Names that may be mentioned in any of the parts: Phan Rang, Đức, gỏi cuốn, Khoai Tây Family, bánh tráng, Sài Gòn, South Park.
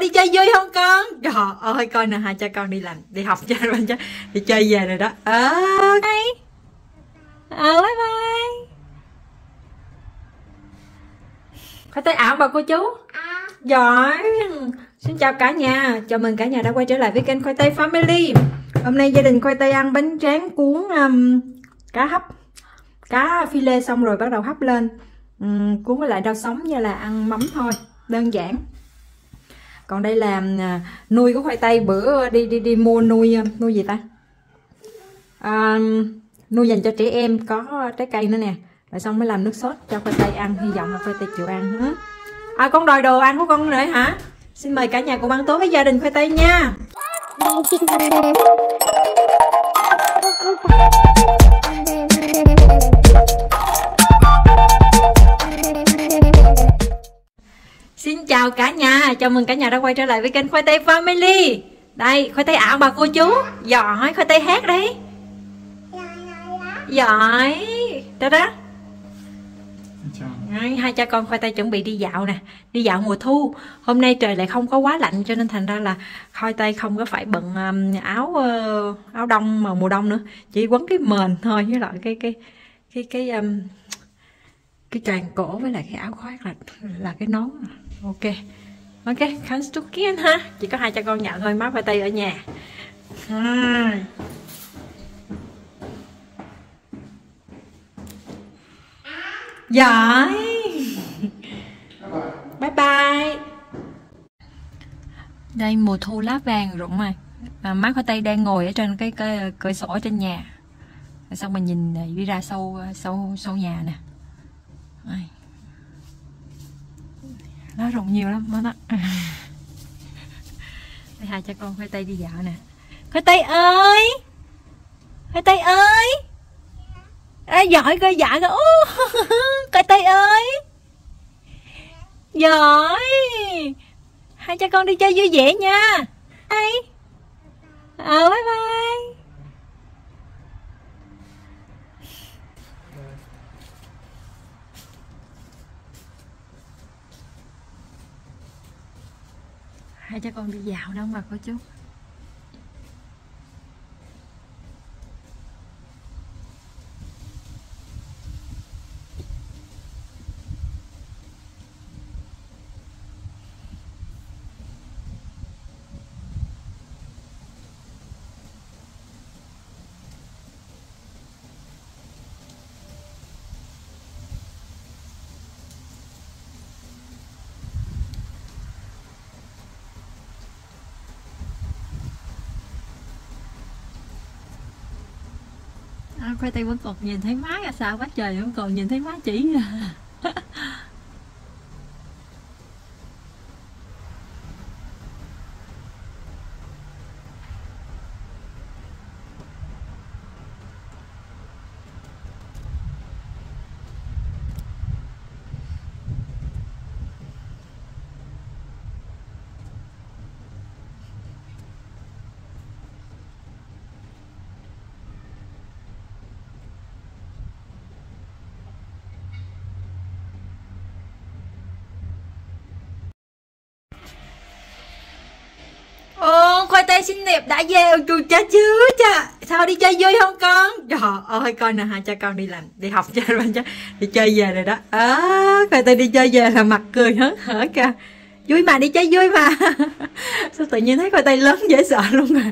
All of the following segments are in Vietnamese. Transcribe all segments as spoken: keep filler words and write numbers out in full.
thôi đi chơi vui không con? Trời ơi, coi nè, hai cha con đi làm, đi học chơi bên chứ, đi chơi về rồi đó. Ờ, à, bye. Ờ, bye bye. Khoai tây ảo bà cô chú. À. Giỏi. Xin chào cả nhà, chào mừng cả nhà đã quay trở lại với kênh Khoai Tây Family. Hôm nay gia đình Khoai Tây ăn bánh tráng cuốn um, cá hấp, cá phi lê xong rồi bắt đầu hấp lên, um, cuốn với lại rau sống như là ăn mắm thôi, đơn giản. Còn đây là uh, nuôi của Khoai Tây, bữa đi đi đi mua nuôi uh, nuôi gì ta, uh, nuôi dành cho trẻ em có trái cây nữa nè, rồi xong mới làm nước sốt cho Khoai Tây ăn, hy vọng là Khoai Tây chịu ăn hả? À, con đòi đồ ăn của con nữa hả? Xin mời cả nhà cùng ăn tối với gia đình Khoai Tây nha. Xin chào cả nhà, chào mừng cả nhà đã quay trở lại với kênh Khoai Tây Family. Đây, Khoai Tây ảo bà cô chú. Giỏi, Khoai Tây hát đấy. Giỏi. Đó đó. Hai cha con Khoai Tây chuẩn bị đi dạo nè, đi dạo mùa thu. Hôm nay trời lại không có quá lạnh cho nên thành ra là Khoai Tây không có phải bận áo áo đông mà mùa đông nữa, chỉ quấn cái mền thôi với lại cái cái cái cái cái, cái tràng cổ với lại cái áo khoác là là cái nón. Ok, ok, khánh kiến ha, chỉ có hai cha con nhạo thôi, má Khoai Tây ở nhà. À. Giỏi. Bye bye. Đây mùa thu lá vàng rụng rồi. À, má Khoai Tây đang ngồi ở trên cái, cái cửa sổ ở trên nhà. Rồi xong mình nhìn đi ra sâu sâu sâu nhà nè. Lá rụng nhiều lắm má đó. Đây hai cha con Khoai Tây đi dạo nè. Khoai Tây ơi. Khoai Tây ơi. À, giỏi coi dạ coi. Khoai Tây ơi. Giỏi. Hai cha con đi chơi vui vẻ nha. Đây. Ờ, bye bye. Hai cha con đi dạo đâu mà cô chú. Khoai Tây vẫn còn nhìn thấy má ra sao quá trời, vẫn còn nhìn thấy má chỉ. Khoai Tây xinh đẹp đã về chùi cha chứ cha. Sao đi chơi vui không con? Trời ơi, coi nè, hai cha con đi làm, đi học chơi bên chứ, đi chơi về rồi đó. À, Khoai Tây đi chơi về là mặt cười hớn hở kìa. Vui mà, đi chơi vui mà. Sao tự nhiên thấy Khoai Tây lớn dễ sợ luôn rồi.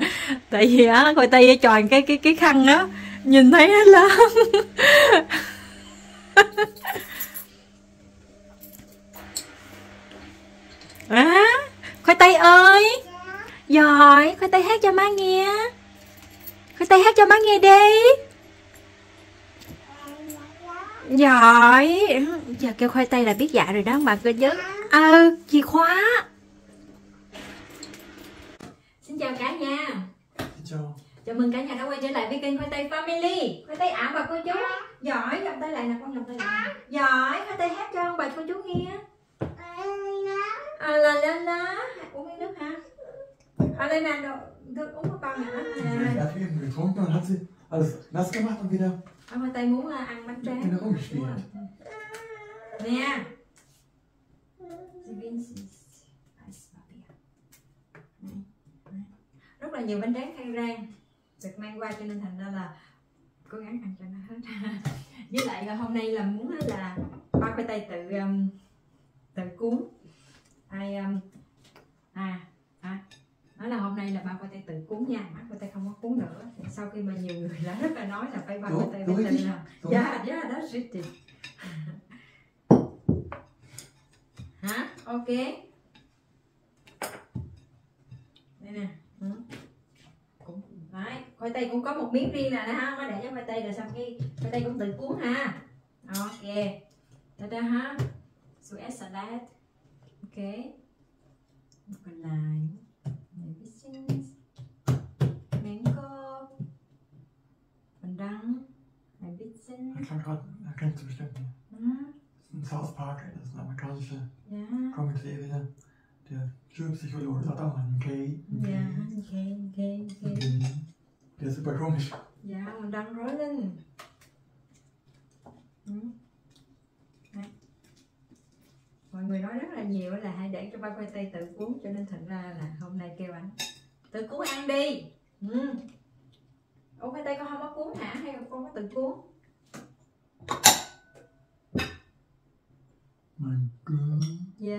Tại vì á, Khoai Tây tròn cái cái cái khăn á, nhìn thấy nó lớn. À, Khoai Tây ơi. Rồi, Khoai Tây hát cho má nghe. Khoai Tây hát cho má nghe đi. Rồi. Giờ kêu Khoai Tây là biết dạ rồi đó mà cơ chứ. Ừ, chìa khóa. Xin chào cả nhà. Chào. Chào mừng cả nhà đã quay trở lại với kênh Khoai Tây Family. Khoai Tây ảo bà cô chú. Giỏi, cầm tay lại nè con, cầm tay lại. Giỏi, Khoai Tây hát cho ông bà cô chú nghe. À, là la la. Uống miếng nước ha. Ở đây nè, được uống một con nữa. Ông Khoai Tây muốn ăn bánh tráng. Nè. là nhiều bánh tráng Phan Rang được mang qua, cho nên thành ra là cố gắng ăn cho nó hết. Với lại là hôm nay là muốn là ba khoai tây tự um, tự cuốn. Ai um, à à nói là hôm nay là ba khoai tây tự cuốn nha, má khoai tây không có cuốn nữa. Sau khi mà nhiều người đã rất là nói là phải ba khoai tây phải tự làm. Dạ dạ đó shit. Hả? Ok. Đây nè. Ừ. Cũng đấy, khoai tây cũng có một miếng riêng nè ha, má để cho khoai tây rồi xong cái khoai tây cũng tự cuốn ha. Ok. Đó đó ha. Sweet salad. Ok. Một cái lại. Mango. Phan Rang. I can't got I can't do it. In South Park, das ist ein amerikanischer yeah. Comedy-Serie, der Schulpsychologe hat auch einen K. Ja, einen K, K, K. Der ist super komisch. Ja, und dann rollen. Hm. Mọi người nói rất là nhiều là hãy để cho ba khoai tây tự cuốn, cho nên thành ra là hôm nay kêu anh tự cuốn ăn đi. Ừ. Ủa khoai tây con không có cuốn hả, hay con có tự cuốn? Dạ.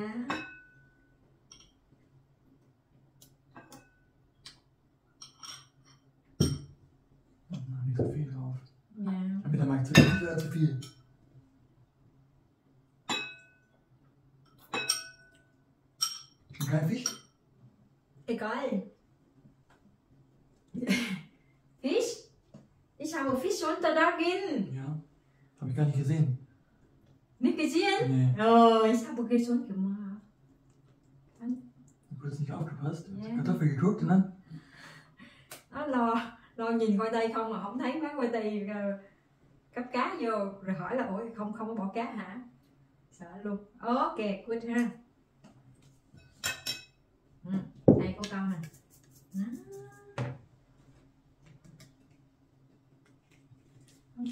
Nicht so viel drauf. Ja. Aber da meinst du nicht zu viel. Kein Fisch? Egal. Fisch? Ich habe Fisch unter da drin. Ja. Habe ich gar nicht gesehen. Nicht gesehen? Nee. Oh, ich habe okay schon gemacht. Dann? Du hast nicht aufgepasst? Yeah. Kartoffel geguckt, ne? Nó lo, lo nhìn khoai tây không mà không thấy má khoai tây cắp cá vô. Rồi hỏi là ủa không không có bỏ cá hả? Sợ luôn. Ok, good ha. Ừ, đây cô con nè. Không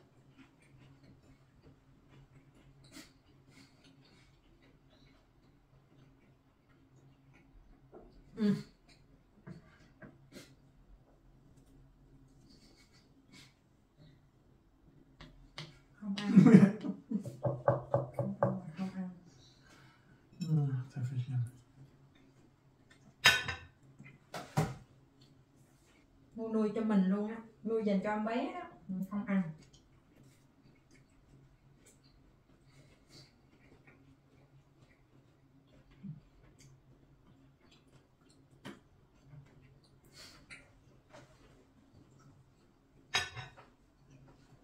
Ừ. Mua nuôi cho mình luôn á, nuôi dành cho em bé đó, mình không ăn.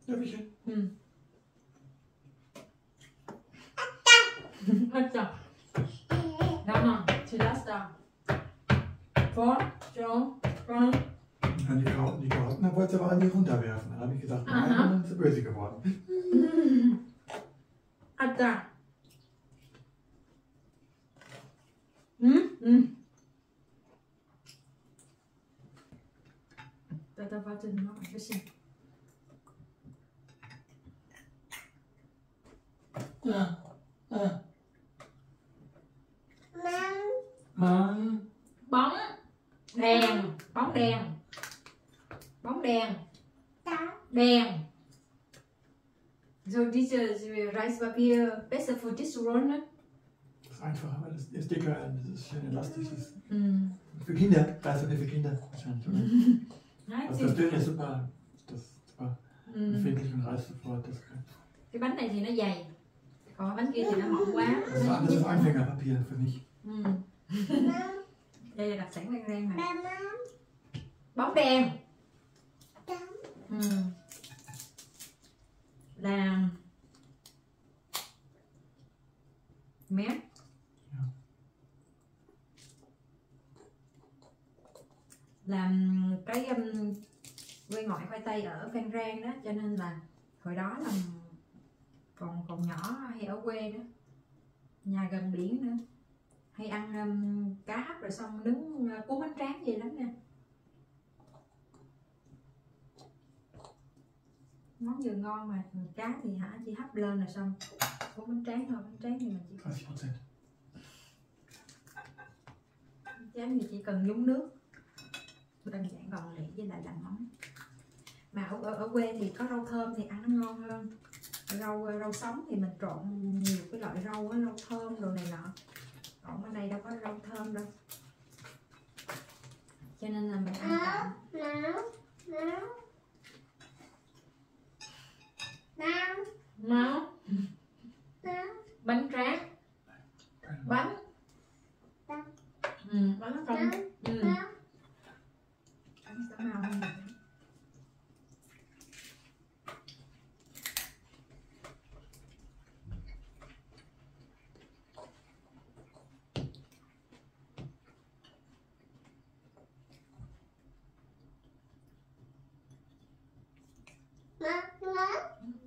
Dạ biết chứ. Ừ. Atta. Mama, chị đã xong. Vor, John, Ron. Die Karotten, die Karotten, er wollte aber an die runterwerfen. Dann habe ich gedacht, nein, dann ist er böse geworden. Atta. Hm? Da, da warte noch ein bisschen. Ja. Ờ. Măng. Măng. Bóng đèn. Bóng đèn. Bóng đèn. Đèn. So dieses Reispapier besser für diese Runde. Das ist einfach, aber das ist dicker, das ist schön elastisch. Mm. Für Kinder, Reispapier für Kinder wahrscheinlich, oder? Nein, also das dünne ist super, das ist super mm. empfindlich und reißt sofort. Das cái bánh này thì nó dày. Còn bánh kia thì nó mỏng quá. Đây là Anfängerpapier für mich. Đây là đặc sản Phan Rang này. Bóng đèn. Ừ. Là mé. Làm cái um, quê ngoại khoai tây ở Phan Rang đó, cho nên là hồi đó là còn còn nhỏ hay ở quê nữa, nhà gần biển nữa, hay ăn um, cá hấp rồi xong nướng uh, cuốn bánh tráng vậy lắm nha. Món vừa ngon mà, cá thì hả chỉ hấp lên là xong, cuốn bánh tráng thôi. Bánh tráng thì mình chỉ cần bánh tráng thì chỉ cần nhúng nước, đơn giản gọn lẹ, với lại làm món. Mà ở, ở, ở quê thì có rau thơm thì ăn nó ngon hơn. Rau rau sống thì mình trộn nhiều cái loại rau, rau thơm đồ này nọ. Còn ở đây đâu có rau thơm đâu, cho nên là mình ăn tạm. Nào, nào, nào, nào, nào. Bánh tráng, bánh, ừ, bánh nó không, ừ. Bánh sẽ màu hơn.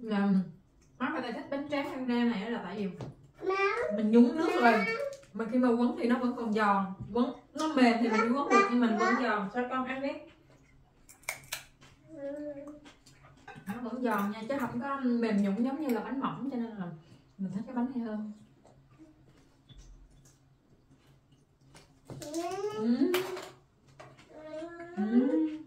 Là má người ta thích bánh tráng ăn ra này là tại vì mình nhúng nước rồi mà khi mà quấn thì nó vẫn còn giòn, quấn nó mềm thì mình quấn được nhưng mình vẫn giòn. Sao con ăn đi, nó vẫn giòn nha chứ không có mềm nhũn giống như là bánh mỏng, cho nên là mình thích cái bánh này hơn. uhm. Uhm.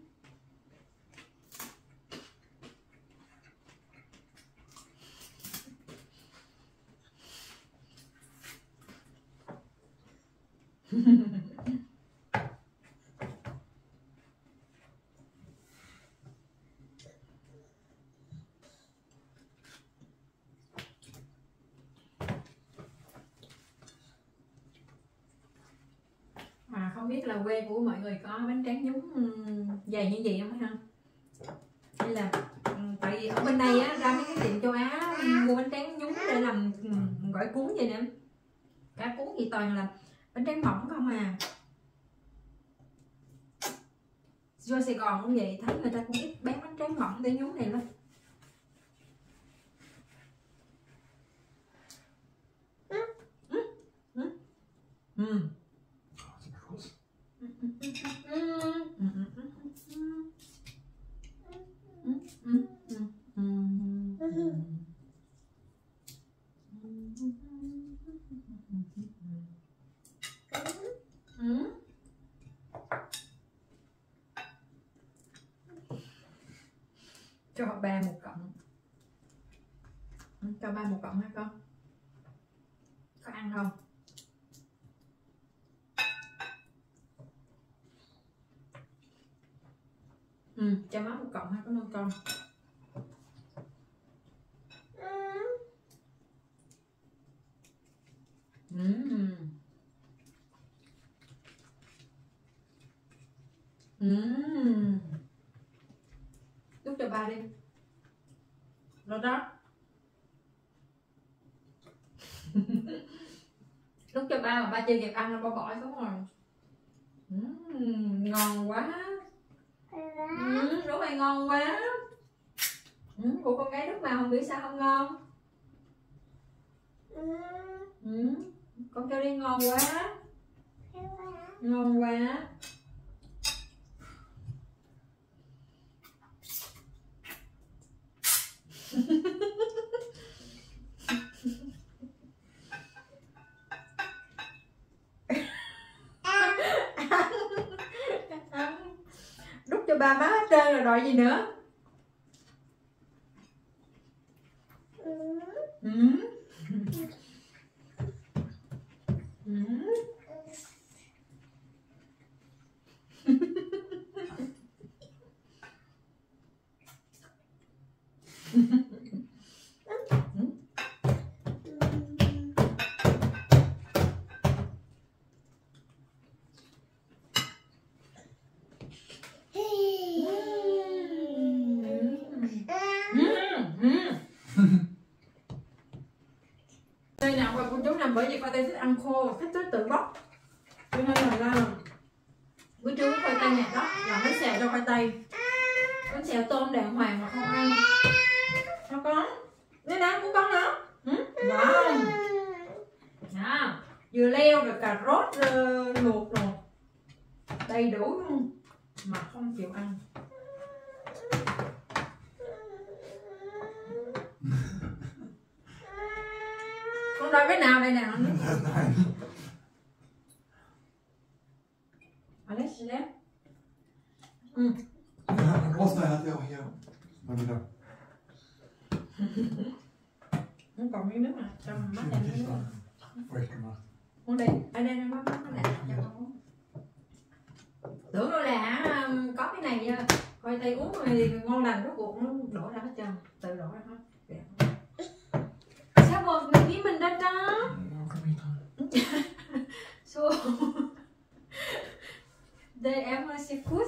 Mà không biết là quê của mọi người có bánh tráng nhúng dày như vậy không ha? Hay là tại vì ở bên đây á, ra mấy cái tiệm châu Á mua bánh tráng nhúng để làm gỏi cuốn vậy nè, cá cuốn thì toàn là bánh tráng mỏng không à. Do Sài Gòn cũng vậy, thấy người ta cũng ít bán bánh tráng mỏng để nhúng này lắm. Cho ba một cọng, cho ba một cọng hả con? Có ăn không? Ừ, cho má một cọng hả? Cảm ơn con. Ừm. Ừm. Đút cho ba đi. Rồi đó. Đút cho ba mà ba chưa kịp ăn là ba bỏ xuống rồi. Uhm, ngon quá. Uhm, đúng rồi, ngon quá. Uhm, của con gái Đức mà không biết sao không ngon. Uhm, con kêu đi ngon quá. Ngon quá. Đút cho ba má hết trơn rồi đòi gì nữa. ừ. Ừ. Ừ. Đây nào con chú nằm, bởi vì khoai tây thích ăn khô, thích thích tự bóc, cho nên là ra bữa trưa khoai tây này đó là bánh xèo cho khoai tây, bánh xèo tôm đàng hoàng mà không ăn. Sao con? Đây nè, của con nữa. dừa leo rồi cà rốt luộc rồi đầy đủ luôn mà không chịu ăn. Con đòi cái nào đây nè anh? Alex nè. Ừ. Jag måste äta jag igen. Vad vill du? Hon tar min nu. Jag mamma den. Hon det. Ai đây nó bắt nó lại cho con. Tưởng đâu là có cái này khoai tây uống thì ngon lành, rốt cuộc nó đổ ra hết trơn, tự đổ ra hết. Sao bột này với mình đã đó. So they am a seafood.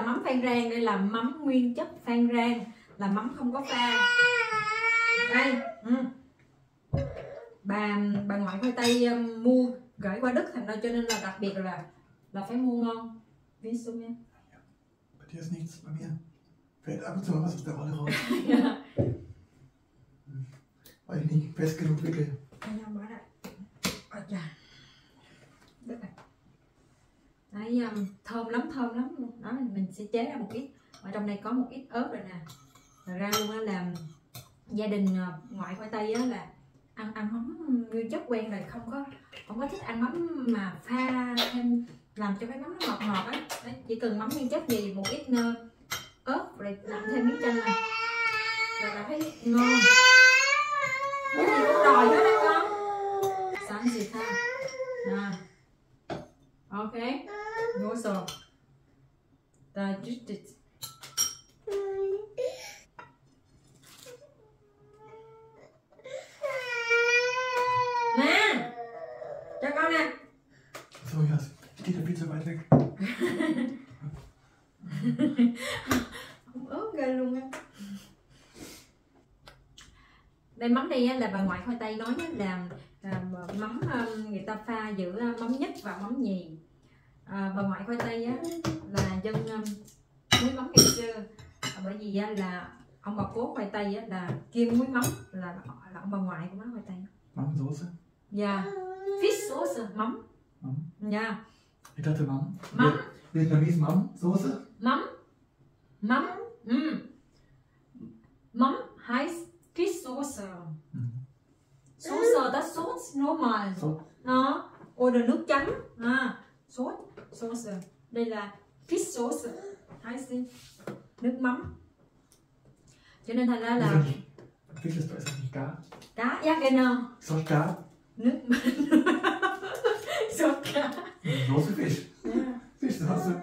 Đây là mắm Phan Rang, đây là mắm nguyên chất Phan Rang, là mắm không có pha. Đây, ừ. bà bà ngoại khoai tây mua gửi qua Đức thành ra cho nên là đặc biệt là là phải mua ngon. Ví dụ nha. Đấy, thơm lắm, thơm lắm luôn. Đó, mình sẽ chế ra một ít. Ở trong này có một ít ớt rồi nè. Rồi ra luôn là gia đình ngoại khoai tây á là ăn ăn mắm nguyên chất quen rồi, không có không có thích ăn mắm mà pha thêm làm cho cái mắm nó ngọt ngọt á. Chỉ cần mắm nguyên chất gì, một ít ớt rồi làm thêm miếng chanh này rồi là thấy ngon. Cái gì cũng đòi hết á con. Sáng gì ta. Nè. Ok. Ngồi sờ. Ta just it. Nè. Cho con nè. So yes. Geht der Pizza weit weg. Ớn ghê luôn á. Đây mắm này là bà ngoại khoai tây nói là mắm người ta pha giữa mắm nhất và mắm nhì. À, bà ngoại khoai tây á, là dân muối mắm ngày xưa à, bởi vì á, là ông bà cố khoai tây á, là kiêm muối mắm là, là ông bà ngoại của má khoai tây mắm sauce dạ fish sauce mắm dạ ich dachte mắm mắm Vietnamese mắm sauce mắm mắm ừ. Mắm heißt fish sauce sauce das sauce normal đó oder nước chấm à sốt sauce đây là fish sauce hay gì nước mắm cho nên thành ra là fish sauce là cá cá dạ cái nào sốt cá nước mắm sốt cá sốt fish fish sauce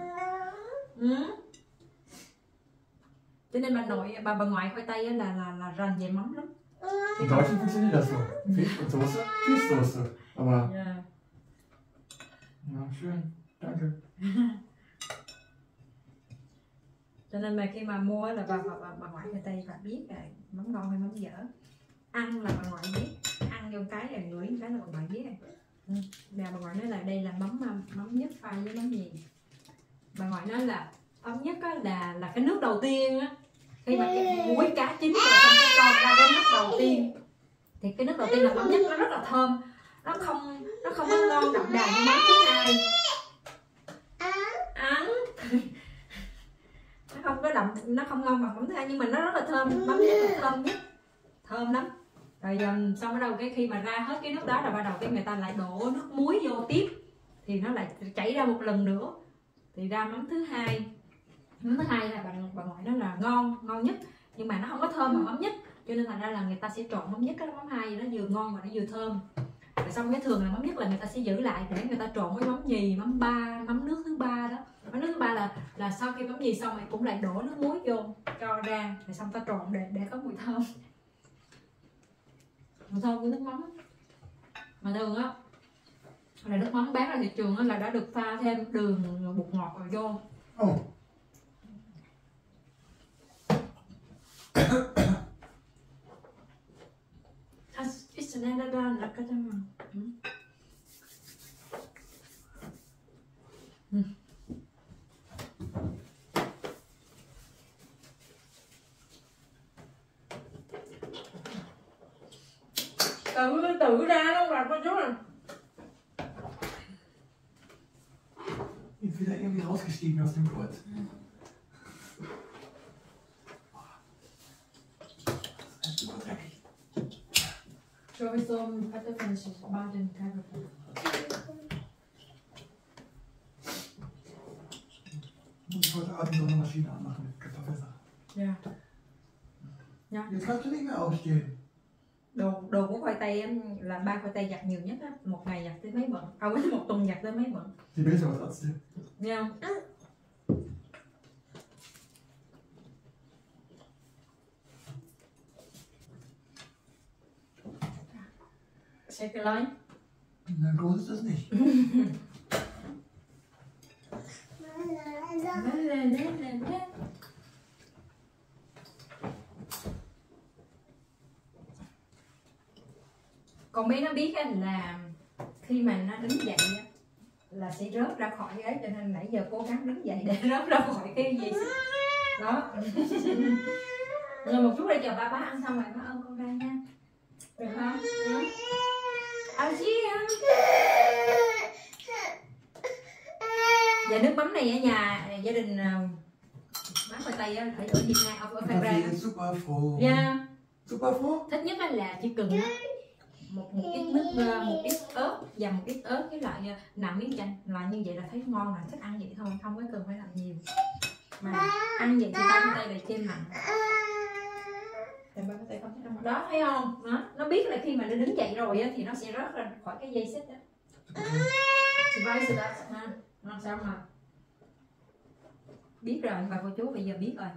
cho nên bà nội bà bà ngoại khoai tây là là là rành về mắm lắm. In Deutschland funktioniert das so fish und sauce fish sauce aber ja, schön, danke. Cho nên mà khi mà mua là bà, bà, bà, bà ngoại khoai tây bà biết là mắm ngon hay mắm dở. Ăn là bà ngoại biết, ăn vô cái là ngửi cái là bà ngoại biết. Bà, bà ngoại nói là đây là mắm mắm nhất pha với mắm gì. Bà ngoại nói là mắm nhất á, là là cái nước đầu tiên á. Khi mà muối cá chín rồi xong cái con ra cái nước đầu tiên. Thì cái nước đầu tiên là mắm nhất nó rất là thơm. Nó không nó không có ngon đậm đà như mắm thứ hai ăn nó không có đậm nó không ngon bằng mắm thứ hai nhưng mà nó rất là thơm, mắm rất là thơm nhất, thơm lắm. Rồi xong bắt đầu cái khi mà ra hết cái nước đó là bắt đầu cái người ta lại đổ nước muối vô tiếp thì nó lại chảy ra một lần nữa thì ra mắm thứ hai. Mắm thứ hai là bạn bạn gọi nó là ngon ngon nhất nhưng mà nó không có thơm bằng mắm nhất cho nên thành ra là người ta sẽ trộn mắm nhất cái mắm hai nó vừa ngon mà nó vừa thơm. Rồi xong cái thường là mắm nhất là người ta sẽ giữ lại để người ta trộn với mắm nhì, mắm ba, mắm nước thứ ba đó. Mắm nước thứ ba là là sau khi mắm nhì xong thì cũng lại đổ nước muối vô cho ra rồi xong ta trộn để để có mùi thơm. Mùi thơm của nước mắm. Mà thường á là nước mắm bán ra thị trường là đã được pha thêm đường bột ngọt vào vô. Oh. Ừ. Tự tự ra nó là con chú à. Wieder irgendwie rausgestiegen aus dem Kurt. Das ist super dreckig. Ich glaube, ich so ein Kartoffelchen. Ich mache den Kartoffeln. Muss ich heute Abend noch eine Maschine anmachen mit Kartoffelsaft. Ja. Ja. Jetzt kannst du nicht mehr aufstehen. Đồ, đồ của khoai tây em là ba khoai tây giặt nhiều nhất á, một ngày giặt tới mấy bận, à quên một tuần giặt tới mấy bận. Thì bây giờ thật chứ. Nghe không? À. Sẽ cái lối. Na groß ist das nicht. Còn bé nó biết là khi mà nó đứng dậy là sẽ rớt ra khỏi cái ấy, cho nên nãy giờ cố gắng đứng dậy để rớt ra khỏi cái gì đó. Rồi một chút đây chờ ba bá ăn xong rồi bá ôm con ra nha, được không? À chị ăn. Và nước mắm này ở nhà gia đình má khoai tây ở chỗ Việt Nam ở Phan Rang. Yeah. Super phô. Thích nhất là chỉ cần một một ít nước, một ít ớt và một ít ớt cái loại nặng miếng chanh, loại như vậy là thấy ngon, là thích ăn vậy thôi, không có cần phải làm nhiều mà ăn vậy thì ba tay lại trên mặn đó, thấy không? Đó, nó biết là khi mà nó đứng dậy rồi á thì nó sẽ rớt ra khỏi cái dây xích đó. Surprise đó ha, làm sao mà biết rồi, và cô chú bây giờ biết rồi.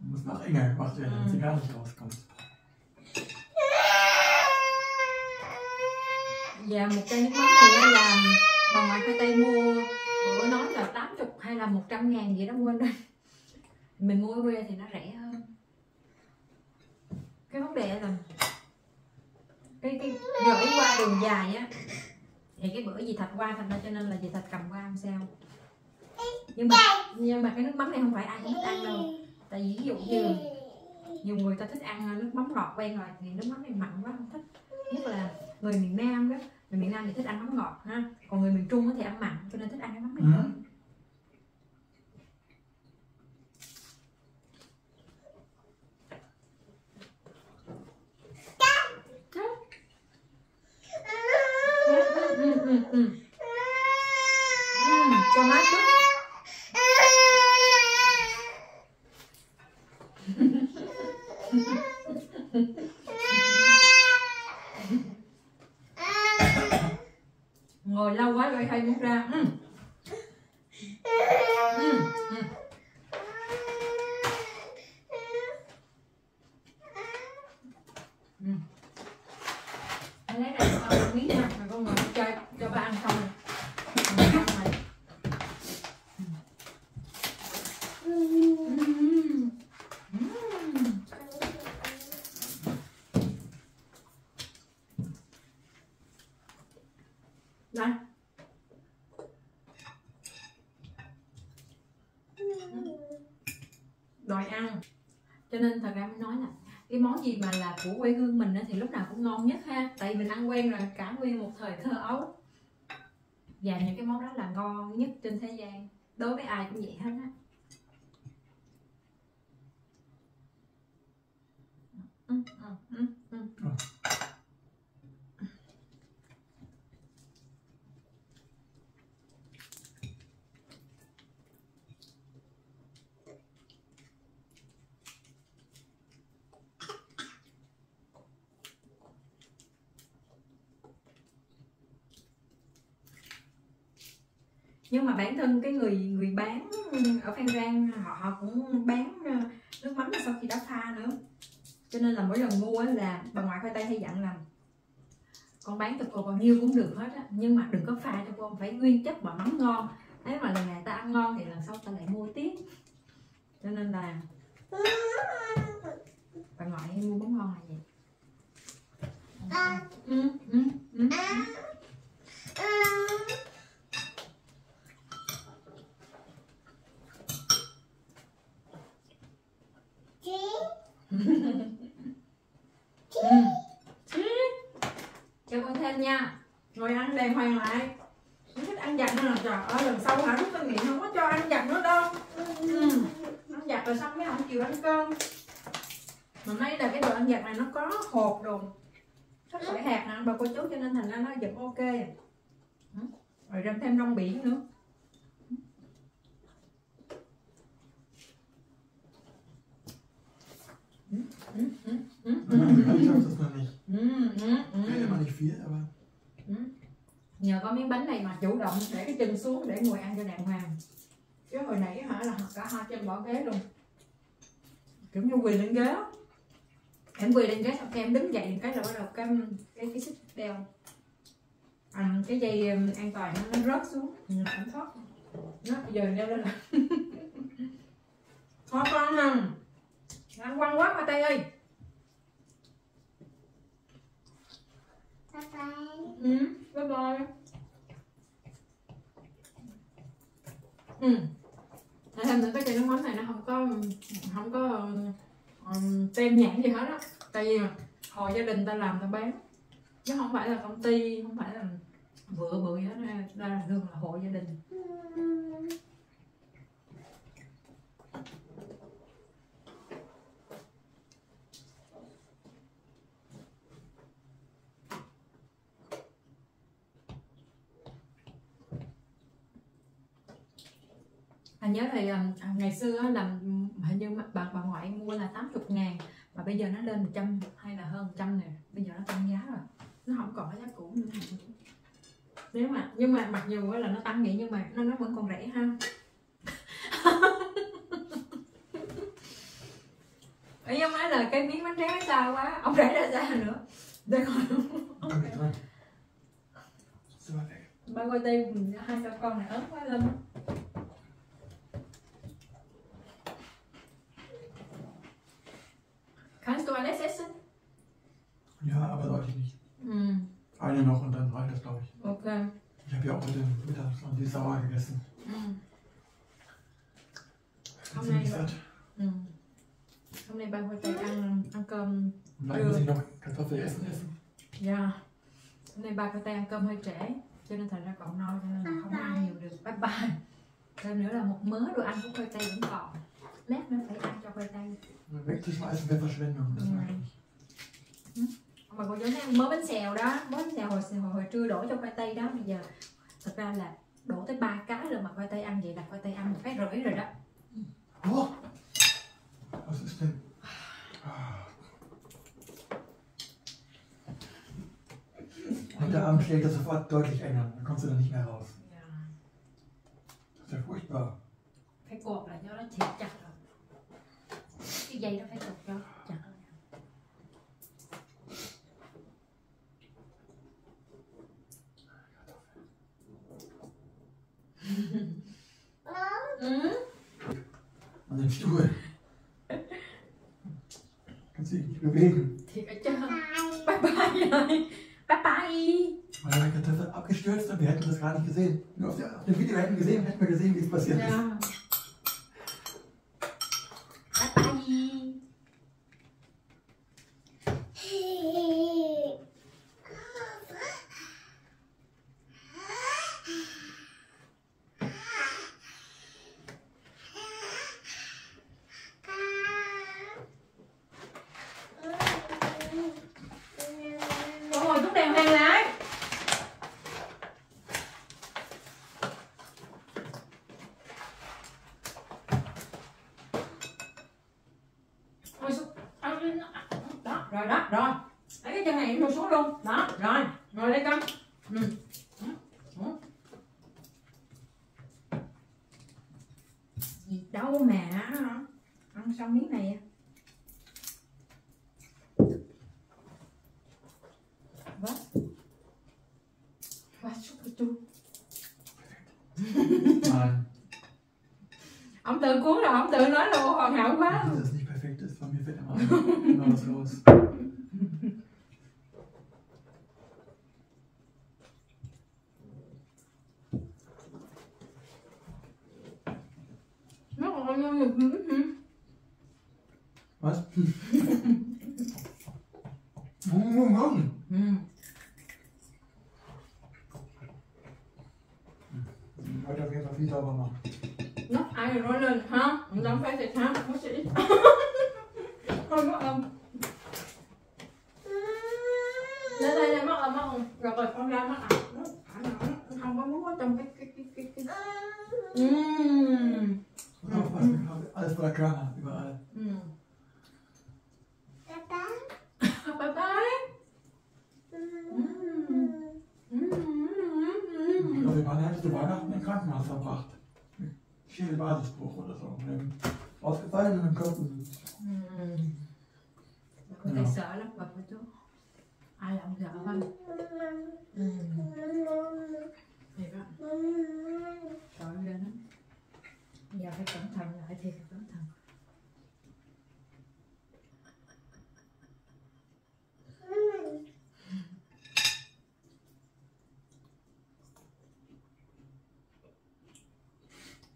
Muss noch enger gemacht werden, damit sie gar nicht rauskommt. Và một chai nước mắm này là bà ngoại khoai tây mua, bữa nói là tám mươi hay là một trăm ngàn vậy đó, quên rồi. Mình mua ở quê thì nó rẻ hơn. Cái vấn đề là cái cái gửi qua đường dài á, thì cái bữa dì Thạch qua thành ra cho nên là dì Thạch cầm qua làm sao. Nhưng mà nhưng mà cái nước mắm này không phải ai cũng thích ăn đâu. Tại vì ví dụ như nhiều người ta thích ăn nước mắm ngọt quen rồi thì nước mắm này mặn quá không thích, nhất là người miền Nam đó, người miền Nam thì thích ăn mắm ngọt ha, còn người miền Trung thì ăn mặn cho nên thích ăn cái mắm này hơn. Ừ. Ngồi lâu quá rồi hay muốn ra. Ừ. Ừ. Ừ. Ừ. Lấy này cho một miếng nha, mà con ngồi cho cho ba ăn xong rồi. Đòi ăn, cho nên thật ra mới nói là cái món gì mà là của quê hương mình thì lúc nào cũng ngon nhất ha, tại vì mình ăn quen rồi, cả nguyên một thời thơ ấu, và những cái món đó là ngon nhất trên thế gian, đối với ai cũng vậy hết á. Ừ, ừ, ừ, ừ. Ừ. Nhưng mà bản thân cái người người bán ở Phan Rang họ, họ cũng bán nước mắm sau khi đã pha nữa, cho nên là mỗi lần mua là bà ngoại khoai tây hay dặn là con bán cho cô bao nhiêu cũng được hết á, nhưng mà đừng có pha cho cô phải nguyên chất và mắm ngon. Thế mà lần này ta ăn ngon thì lần sau ta lại mua tiếp. Cho nên là bà ngoại hay mua bún ngon là gì? Ừ, ừ, ừ. Cho con thêm nha, ngồi ăn đàng hoàng lại. Không thích ăn giặt nữa, trời ơi, lần sau hả, rút cái miệng không có cho ăn giặt nữa đâu. Ừ. Ăn giặt rồi xong mới không chịu ăn cơm. Mình thấy là cái đồ ăn giặt này nó có hột đồ, có phải hạt nè bà cô chú, cho nên thành ra nó vẫn ok. Rồi đem thêm rong biển nữa. Nhờ có miếng bánh này mà chủ động để cái chân xuống để ngồi ăn cho đàng hoàng, chứ hồi nãy hả là cả hai chân bỏ ghế luôn, kiểu như quỳ lên ghế. Em quỳ lên ghế xong em đứng dậy cái là bắt đầu cái cái cái xích đeo à, cái dây an toàn nó, nó rớt xuống, không thoát nó giờ đeo lên là thôi con à, ăn quăng quá mà tay ơi. Bye bye. Ừ, bye bye. Ừ. Thêm nữa cái chai nước mắm này nó không có không có um, tem nhãn gì hết á. Tại vì hồi gia đình ta làm ta bán, chứ không phải là công ty, không phải là vựa bự hết, ra là thường là hộ gia đình. Anh nhớ thì ngày xưa là hình như bà, bà ngoại mua là tám mươi ngàn, mà bây giờ nó lên một trăm hay là hơn một trăm nè, bây giờ nó tăng giá rồi, nó không còn cái giá cũ nữa. Nếu mà nhưng mà mặc dù là nó tăng vậy nhưng mà nó nó vẫn còn rẻ ha. Ý ông nói là cái miếng bánh tráng xa quá, ông rẻ ra xa nữa. Đây còn okay. Ba quay tay hai sao con này ớt quá lên. Kannst du alles essen? Ja, aber deutlich nicht. Mm. Eine noch und dann reicht das, glaube ich. Okay. Ich habe ja auch heute Mittag schon die Sauer gegessen. Mm. Komm, bin ich satt. Mm. Komm, nee, bei heute an, an cơm. Nein, muss ich noch Kartoffel essen essen? Ja. Hôm nay ba cô Tây ăn cơm hơi trễ, cho nên thành ra cậu no, cho nên là không ăn nhiều được. Bye bye. Thêm nữa là một mớ đồ ăn của cô Tây vẫn còn. Lát nữa phải ăn cho Khoai Tây. Wegzuschmeißen wäre Verschwendung, das mag ich nicht. Mà cô giống ăn mớ bánh xèo đó, mớ bánh xèo hồi, hồi, hồi trưa đổ cho Khoai Tây đó, bây giờ thật ra là đổ tới ba cái rồi mà Khoai Tây ăn vậy là Khoai Tây ăn một cái rưỡi rồi đó. Ủa? Was ist denn? Heute Abend schlägt das sofort deutlich ein, dann kommst du dann nicht mehr raus. Ja. Das ist ja furchtbar. Phải cột lại cho nó thiệt chặt rồi. Cái dây nó phải cột cho chặt hơn. An den Stuhl. Kannst du dich nicht bewegen. Thiệt ở chân. Bye bye rồi. Bye bye. Weil meine Kartoffel abgestürzt und wir hätten das gar nicht gesehen. Nur auf dem Video hätten wir gesehen, hätten wir gesehen, wie es passiert ist. Ja. Rồi đó, rồi lấy cái chân này ngồi xuống luôn đó, rồi ngồi đây con. Ừ. Ừ. Gì đâu mà ăn xong miếng này vớt người cuốn rồi không tự nói luôn, hoàn hảo quá. Was? Mm. Heute auf jeden Fall viel sauber machen. Noch eine Rolle, ha? Und dann fertig, ha? Muss ich? Komm ab. Đây đây đây, mắc ấm mắc ấm. Rồi rồi, con ra mắc ấm. Không có muốn trong cái cái cái cái cái. Mmm. Alles voller Drama, überall. Papa? Papa? Ich glaube, wir waren ja zu Weihnachten im Krankenhaus verbracht. Mit Schädelbasisbruch oder so. Ausgefallen und im Körper sitzt. Da konnte ich sagen, was du? Alle haben sie erwartet. Egal. Schau wieder, ne? Giờ phải cẩn thận lại thì phải cẩn thận.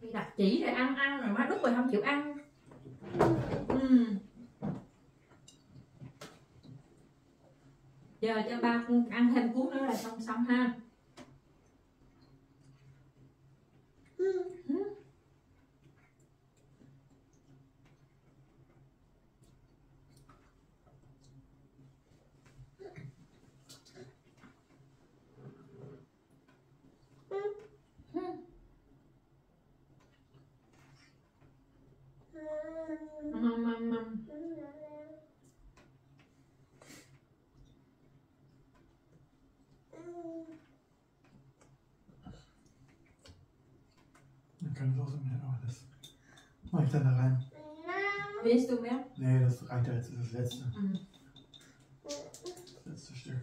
Đi đặt chỉ rồi ăn ăn rồi má Đức rồi không chịu ăn. Ừ. Giờ cho ba ăn thêm cuốn nữa là xong xong ha. Keine Soße mehr, aber das mache ich dann da rein. Willst du mehr? Nee, das reicht ja jetzt, das ist das letzte. Mhm. Das letzte Stück.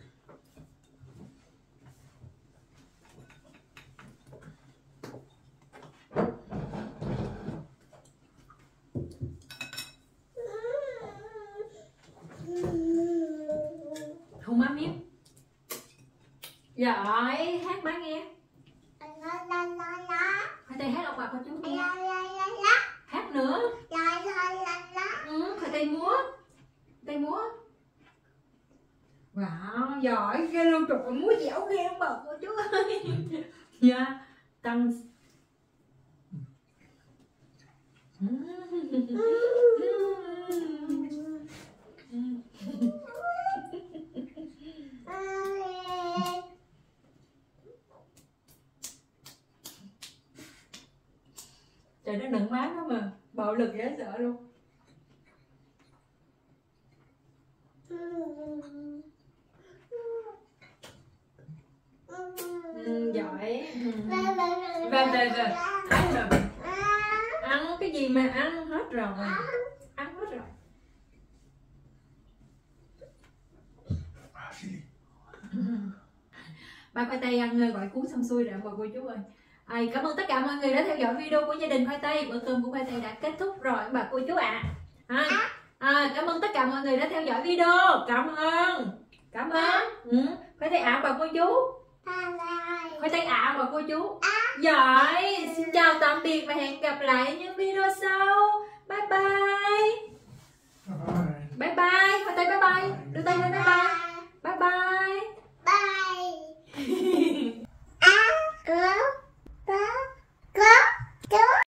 Không má miếng. Giỏi, hát má nghe. Hát nữa. Ừ, khoai tây múa. Tây múa. Wow, giỏi ghê luôn, trời ơi, múa dẻo ghê không bật cô chú ơi. Dạ, tăng. Trời, nó nựng má nó mà bạo lực dễ sợ luôn. Ừ, giỏi. Về về về ăn rồi, ăn cái gì mà ăn hết rồi, ăn hết rồi. Ba khoai tây ăn ngơi gọi cuốn xong xuôi rồi bà cô chú ơi. À, cảm ơn tất cả mọi người đã theo dõi video của gia đình Khoai Tây. Bữa cơm của Khoai Tây đã kết thúc rồi bà cô chú ạ. À. À, à, cảm ơn tất cả mọi người đã theo dõi video. Cảm ơn. Cảm ơn. Ừ. Khoai Tây ạ à, bà cô chú. Khoai Tây ạ à, bà cô chú. Giỏi. Xin chào tạm biệt và hẹn gặp lại những video sau. Bye bye.